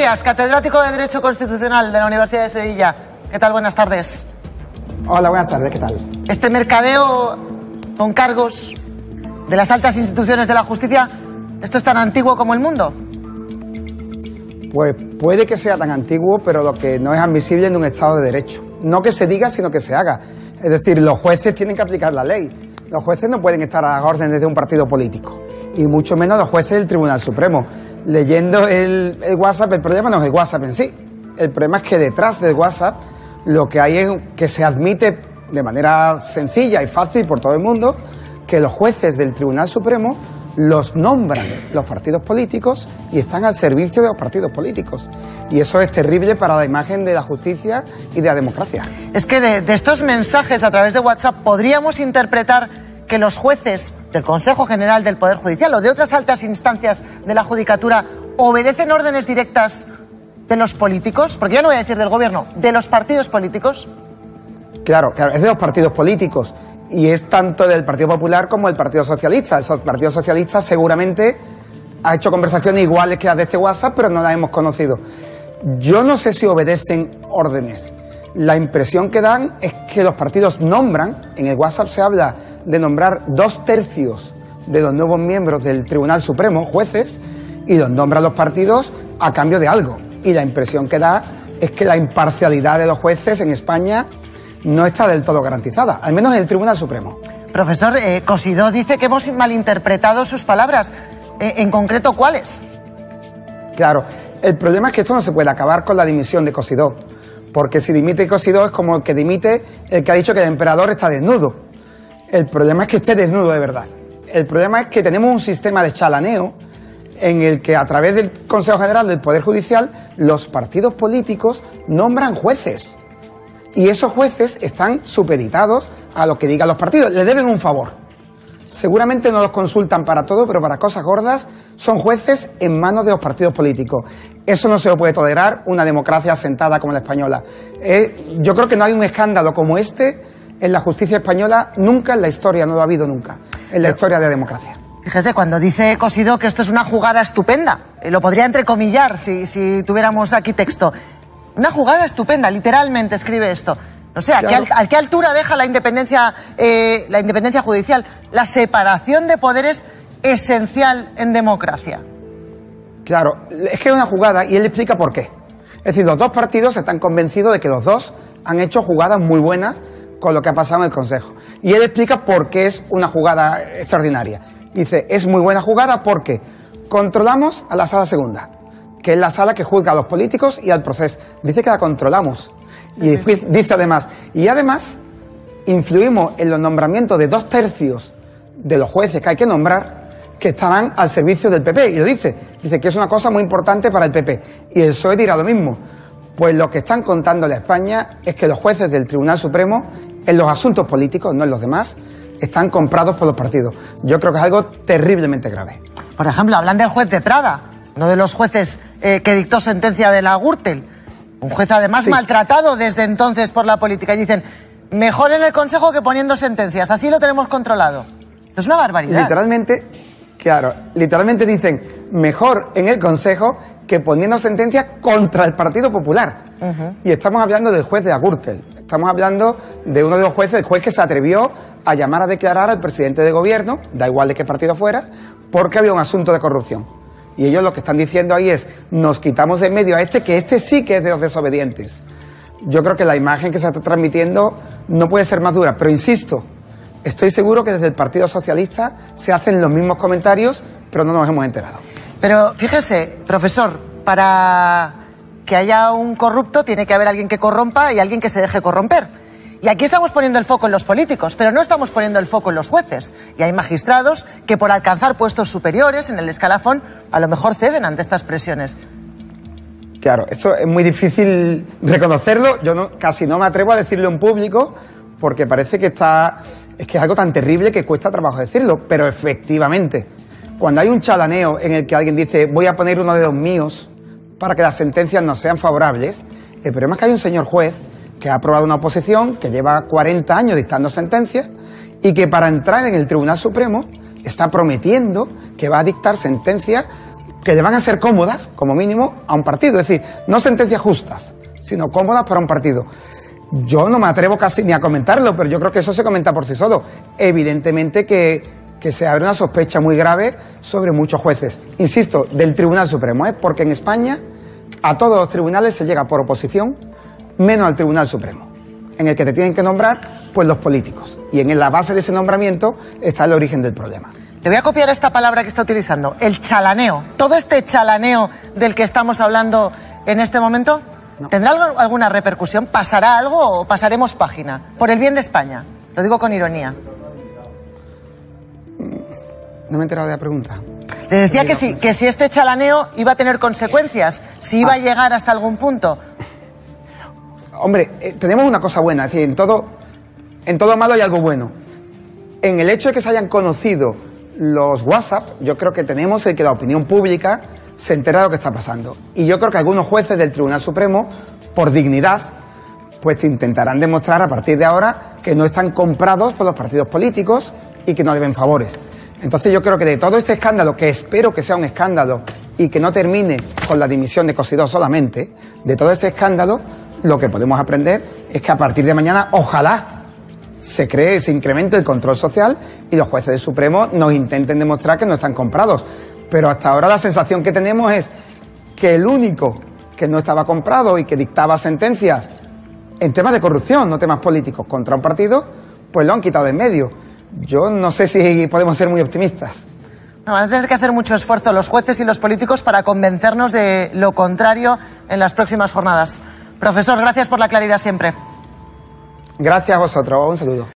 Macías, catedrático de Derecho Constitucional de la Universidad de Sevilla. ¿Qué tal? Buenas tardes. Hola, buenas tardes. ¿Qué tal? Este mercadeo con cargos de las altas instituciones de la justicia, ¿esto es tan antiguo como el mundo? Pues puede que sea tan antiguo, pero lo que no es admisible en un Estado de Derecho. No que se diga, sino que se haga. Es decir, los jueces tienen que aplicar la ley. Los jueces no pueden estar a las órdenes de un partido político. Y mucho menos los jueces del Tribunal Supremo. Leyendo el WhatsApp, el problema no es el WhatsApp en sí. El problema es que detrás del WhatsApp lo que hay es que se admite de manera sencilla y fácil por todo el mundo que los jueces del Tribunal Supremo los nombran los partidos políticos y están al servicio de los partidos políticos. Y eso es terrible para la imagen de la justicia y de la democracia. Es que de estos mensajes a través de WhatsApp podríamos interpretar que los jueces del Consejo General del Poder Judicial o de otras altas instancias de la Judicatura obedecen órdenes directas de los políticos, porque yo no voy a decir del gobierno, de los partidos políticos. Claro, claro, es de los partidos políticos. Y es tanto del Partido Popular como del Partido Socialista. El Partido Socialista seguramente ha hecho conversaciones iguales que las de este WhatsApp, pero no las hemos conocido. Yo no sé si obedecen órdenes. La impresión que dan es que los partidos nombran, en el WhatsApp se habla de nombrar 2/3 de los nuevos miembros del Tribunal Supremo, jueces, y los nombran los partidos a cambio de algo. Y la impresión que da es que la imparcialidad de los jueces en España no está del todo garantizada, al menos en el Tribunal Supremo. Profesor, Cosidó dice que hemos malinterpretado sus palabras. ¿En concreto cuáles? Claro, el problema es que esto no se puede acabar con la dimisión de Cosidó, porque si dimite Cosidó es como el que dimite el que ha dicho que el emperador está desnudo. El problema es que esté desnudo de verdad. El problema es que tenemos un sistema de chalaneo en el que a través del Consejo General del Poder Judicial los partidos políticos nombran jueces. Y esos jueces están supeditados a lo que digan los partidos. Le deben un favor. Seguramente no los consultan para todo, pero para cosas gordas son jueces en manos de los partidos políticos. Eso no se lo puede tolerar una democracia asentada como la española. Yo creo que no hay un escándalo como este en la justicia española nunca en la historia, no lo ha habido nunca, en la historia de la democracia. Fíjese, cuando dice Cosidó que esto es una jugada estupenda, lo podría entrecomillar si tuviéramos aquí texto. Una jugada estupenda, literalmente escribe esto. O sea, claro. ¿A qué altura deja la independencia judicial? La separación de poderes esencial en democracia. Claro, es que es una jugada y él explica por qué. Es decir, los dos partidos están convencidos de que los dos han hecho jugadas muy buenas con lo que ha pasado en el Consejo. Y él explica por qué es una jugada extraordinaria. Dice, es muy buena jugada porque controlamos a la sala segunda, que es la sala que juzga a los políticos y al proceso. Dice que la controlamos. Sí, y sí. Dice además, y además influimos en los nombramientos de 2/3 de los jueces que hay que nombrar, que estarán al servicio del PP. Y lo dice. Dice que es una cosa muy importante para el PP. Y el PSOE dirá lo mismo. Pues lo que están contando en España es que los jueces del Tribunal Supremo, en los asuntos políticos, no en los demás, están comprados por los partidos. Yo creo que es algo terriblemente grave. Por ejemplo, hablan del juez de Prada, uno de los jueces que dictó sentencia de la Gürtel, un juez además maltratado desde entonces por la política, y dicen, mejor en el Consejo que poniendo sentencias, así lo tenemos controlado. Esto es una barbaridad. Literalmente, claro, literalmente dicen, mejor en el Consejo que poniendo sentencias contra el Partido Popular. Y estamos hablando del juez de la Gürtel, estamos hablando de uno de los jueces, el juez que se atrevió a llamar a declarar al presidente de gobierno, da igual de qué partido fuera, porque había un asunto de corrupción. Y ellos lo que están diciendo ahí es, nos quitamos de en medio a este, que este sí que es de los desobedientes. Yo creo que la imagen que se está transmitiendo no puede ser más dura, pero insisto, estoy seguro que desde el Partido Socialista se hacen los mismos comentarios, pero no nos hemos enterado. Pero fíjese, profesor, para que haya un corrupto tiene que haber alguien que corrompa y alguien que se deje corromper. Y aquí estamos poniendo el foco en los políticos, pero no estamos poniendo el foco en los jueces. Y hay magistrados que por alcanzar puestos superiores en el escalafón a lo mejor ceden ante estas presiones. Claro, esto es muy difícil reconocerlo. Yo casi no me atrevo a decirlo en público porque parece que es algo tan terrible que cuesta trabajo decirlo. Pero efectivamente, cuando hay un chalaneo en el que alguien dice voy a poner uno de los míos para que las sentencias no sean favorables, el problema es que hay un señor juez que ha aprobado una oposición, que lleva 40 años dictando sentencias y que para entrar en el Tribunal Supremo está prometiendo que va a dictar sentencias que le van a ser cómodas, como mínimo, a un partido. Es decir, no sentencias justas, sino cómodas para un partido. Yo no me atrevo casi ni a comentarlo, pero yo creo que eso se comenta por sí solo. Evidentemente que se abre una sospecha muy grave sobre muchos jueces. Insisto, del Tribunal Supremo, ¿eh? Porque en España a todos los tribunales se llega por oposición, menos al Tribunal Supremo, en el que te tienen que nombrar pues los políticos. Y en la base de ese nombramiento está el origen del problema. Te voy a copiar esta palabra que está utilizando, el chalaneo. ¿Todo este chalaneo del que estamos hablando en este momento no tendrá alguna repercusión? ¿Pasará algo o pasaremos página? Por el bien de España. Lo digo con ironía. No me he enterado de la pregunta. Le decía que si este chalaneo iba a tener consecuencias, si iba a llegar hasta algún punto. Hombre, tenemos una cosa buena, es decir, en todo malo hay algo bueno. En el hecho de que se hayan conocido los WhatsApp, yo creo que tenemos el que la opinión pública se entera de lo que está pasando. Y yo creo que algunos jueces del Tribunal Supremo, por dignidad, pues intentarán demostrar a partir de ahora que no están comprados por los partidos políticos y que no deben favores. Entonces yo creo que de todo este escándalo, que espero que sea un escándalo y que no termine con la dimisión de Cosidó solamente, de todo este escándalo lo que podemos aprender es que a partir de mañana ojalá se cree, se incremente el control social y los jueces del Supremo nos intenten demostrar que no están comprados. Pero hasta ahora la sensación que tenemos es que el único que no estaba comprado y que dictaba sentencias en temas de corrupción, no temas políticos, contra un partido, pues lo han quitado de en medio. Yo no sé si podemos ser muy optimistas. No, van a tener que hacer mucho esfuerzo los jueces y los políticos para convencernos de lo contrario en las próximas jornadas. Profesor, gracias por la claridad siempre. Gracias a vosotros. Un saludo.